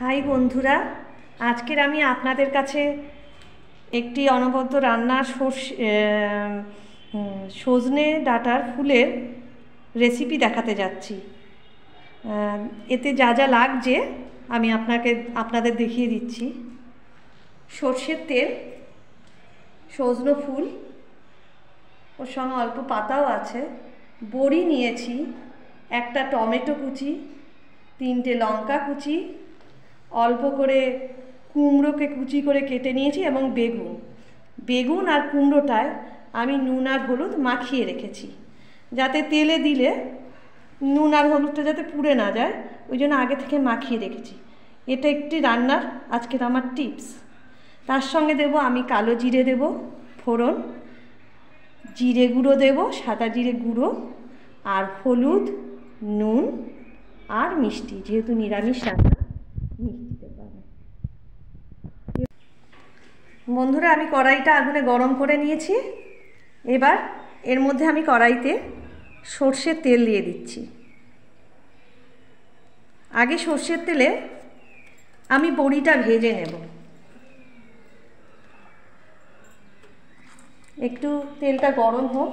High বন্ধুরা, আজকের আমি আপনাদের কাছে একটি অনবদ্য রান্না সজনে ডাঁটার ফুলের রেসিপি দেখাতে যাচ্ছি। এতে যা যা লাগছে আমি আপনাদের দেখিয়ে দিচ্ছি। সর্ষের তেল, সজনে ফুল, ওর সঙ্গে অল্প পাতাও আছে, বড়ি নিয়েছি, একটা টমেটো কুচি, তিনটে লঙ্কা কুচি, অল্প করে কুমড়োকে কুচি করে কেটে নিয়েছি এবং বেগুন। বেগুন আর কুমড়োটায় আমি নুন আর হলুদ মাখিয়ে রেখেছি, যাতে তেলে দিলে নুন আর হলুদটা যাতে পুড়ে না যায়, ওই জন্য আগে থেকে মাখিয়ে রেখেছি। এটা একটি রান্নার আজকের আমার টিপস। তার সঙ্গে দেব আমি কালো জিরে দেব ফোড়ন, জিরে গুঁড়ো দেব, সাদা জিরে গুঁড়ো, আর হলুদ, নুন আর মিষ্টি। যেহেতু নিরামিষ রান্না, মিষ্টি দেব। বন্ধুরা, আমি কড়াইটা আগুনে গরম করে নিয়েছি। এবার এর মধ্যে আমি কড়াইতে সর্ষের তেল দিয়ে দিচ্ছি। আগে সর্ষের তেলে আমি বড়িটা ভেজে নেব। একটু তেলটা গরম হোক।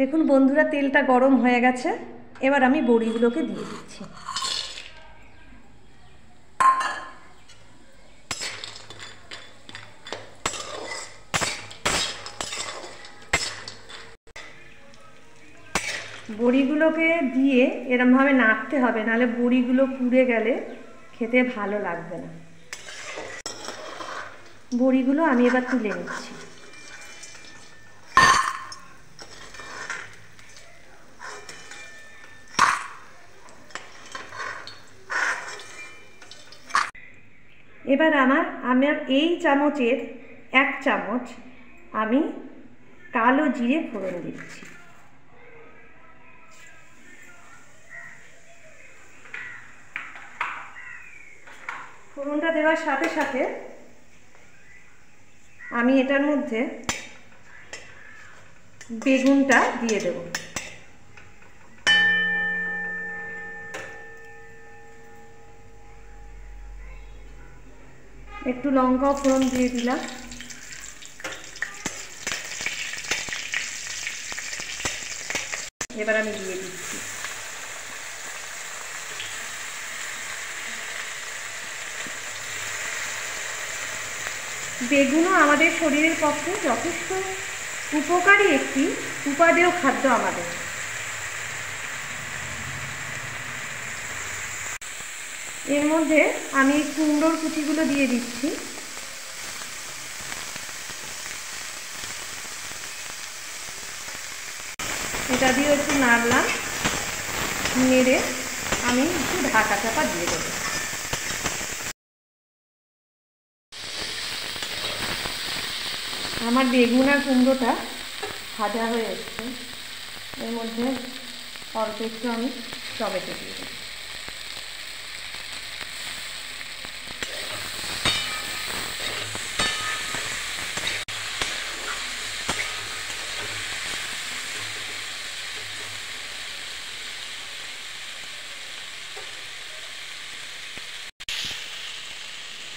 দেখুন বন্ধুরা, তেলটা গরম হয়ে গেছে। এবার আমি বড়িগুলোকে দিয়ে দিচ্ছি। বড়িগুলোকে দিয়ে এরমভাবে নাড়তে হবে, নাহলে বড়িগুলো পুড়ে গেলে খেতে ভালো লাগবে না। বড়িগুলো আমি এবার তুলে নিচ্ছি। এবার আমার এই চামচের 1 চামচ আমি কালো জিরে ফোড়ন দিচ্ছি। ফোড়নটা দেওয়ার সাথে সাথে আমি এটার মধ্যে বেগুনটা দিয়ে দেব। একটু লঙ্কা ফোড়ন দিয়ে দিলাম। এবার আমি দিয়ে দিচ্ছি বেগুনও। আমাদের শরীরের পক্ষে যথেষ্ট উপকারী একটি উপাদেয় খাদ্য। আমাদের এর মধ্যে আমি কুমড়োর কুচিগুলো দিয়ে দিচ্ছি। এটা দিয়ে একটু নাড়লাম, নেড়ে আমি একটু ঢাকা চাপা দিয়ে দেবো। আমার বেগুন আর কুমড়োটা ভাজা হয়ে এসছে। এর মধ্যে অল্প একটু আমি টমেটো দিয়ে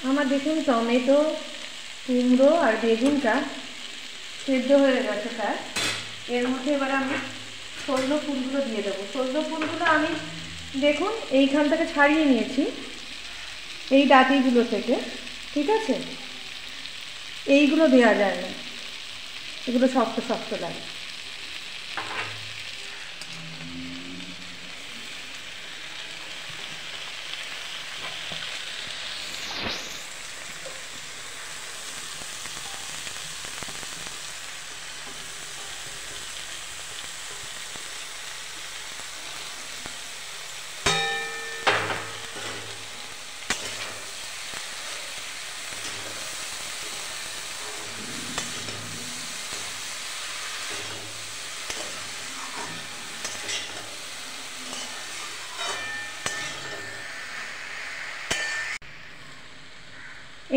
দিই। আমার দেখুন টমেটো, কুমড়ো আর বেগুনটা সেদ্ধ হয়ে গেছে। তার এর মধ্যে এবার আমি সজনে ফুলগুলো দিয়ে দেবো। সজনে ফুলগুলো আমি দেখুন এইখান থেকে ছাড়িয়ে নিয়েছি, এই ডাঁটিগুলো থেকে, ঠিক আছে? এইগুলো দেওয়া যায় না, এগুলো শক্ত শক্ত লাগে।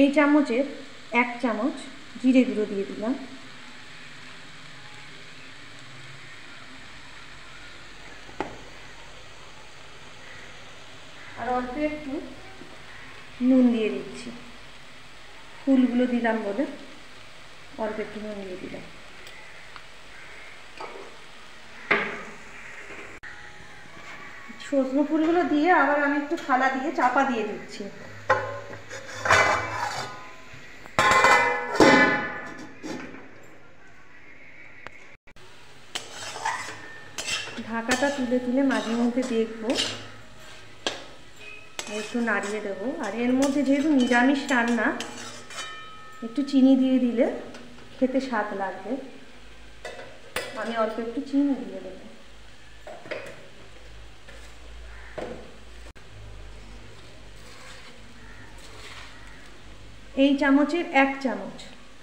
এই চামচের 1 চামচ জিরে গুঁড়ো দিয়ে দিলাম। আর অল্প একটু নুন দিয়ে দিচ্ছি, ফুলগুলো দিলাম বলে অল্প একটু নুন দিয়ে দিলাম। সজনে ফুলগুলো দিয়ে আবার আমি একটু থালা দিয়ে চাপা দিয়ে দিচ্ছি। ঢাকাটা তুলে তুলে মাঝে মধ্যে দেখবো, একটু নাড়িয়ে দেবো। আর এর মধ্যে যেহেতু নিরামিষ রান্না, একটু চিনি দিয়ে দিলে খেতে স্বাদ লাগবে। আমি অল্প একটু চিনি দিয়ে দেবো। এই চামচের 1 চামচ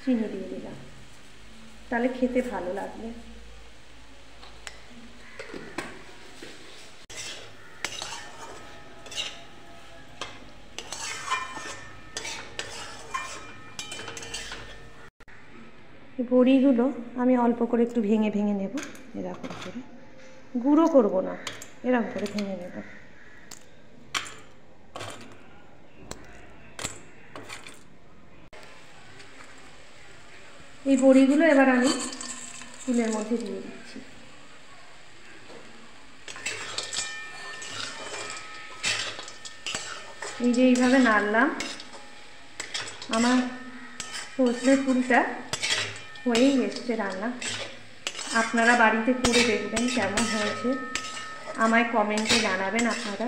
চিনি দিয়ে দিলাম, তাহলে খেতে ভালো লাগবে। বড়িগুলো আমি অল্প করে একটু ভেঙে ভেঙে নেব, এরকম করে গুঁড়ো করবো না, এরকম করে ভেঙে নেব। এই বড়িগুলো এবার আমি ফুলের মধ্যে দিয়ে দিচ্ছি। এই যে এইভাবে নাড়লাম, আমার সজনে ফুলটা হয়েই এসছে রান্না। আপনারা বাড়িতে করে দেখবেন কেমন হয়েছে, আমায় কমেন্টে জানাবেন আপনারা।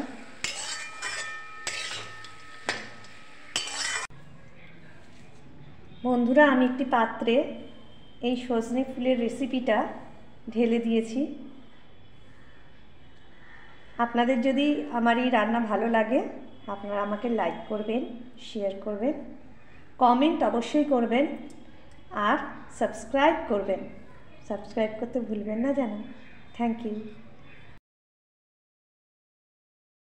বন্ধুরা, আমি একটি পাত্রে এই সজনে ফুলের রেসিপিটা ঢেলে দিয়েছি। আপনাদের যদি আমার এই রান্না ভালো লাগে, আপনারা আমাকে লাইক করবেন, শেয়ার করবেন, কমেন্ট অবশ্যই করবেন আর সাবস্ক্রাইব করবেন। সাবস্ক্রাইব করতে ভুলবেন না যেন। Thank you.